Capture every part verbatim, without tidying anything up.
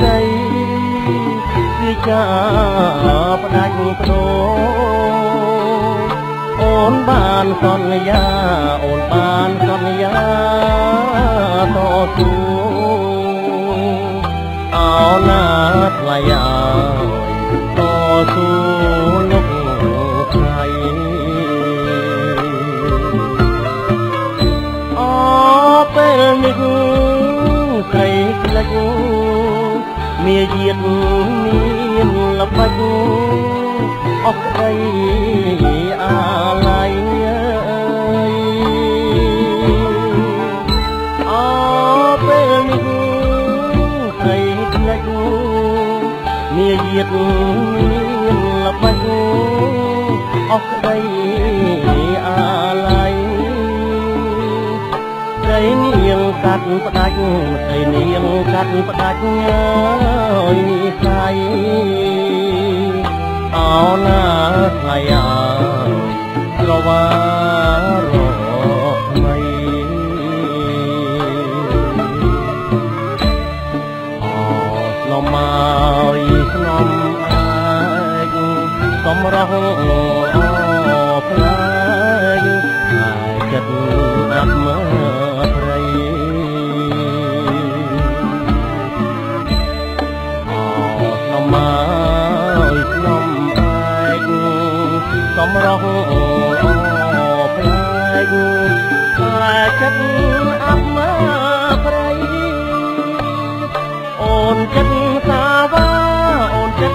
thấy vì cha bắt anh con ôn ban con ya ôn ban con ya to xuống áo nát là ya to xuống lúc này ó bên mình cây lách mía diệt miên là bách ó cây nhiệt là bánh ốc đây à lại đây niềng cắt bạch đây niềng cắt bạch ơi khai áo na khai à lo baเราพลายจัดอับมาไพรอ๋อนมมาอีกนมไปสมเราพลายพลายจัดอับมาไพรโอนจัดสาวาโอนจัด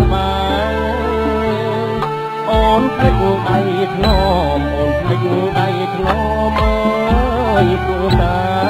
ខ្មែរអូនភ្លេចដៃធ្នមអូនភ្លេចដៃធ្នមអើយព្រោះតា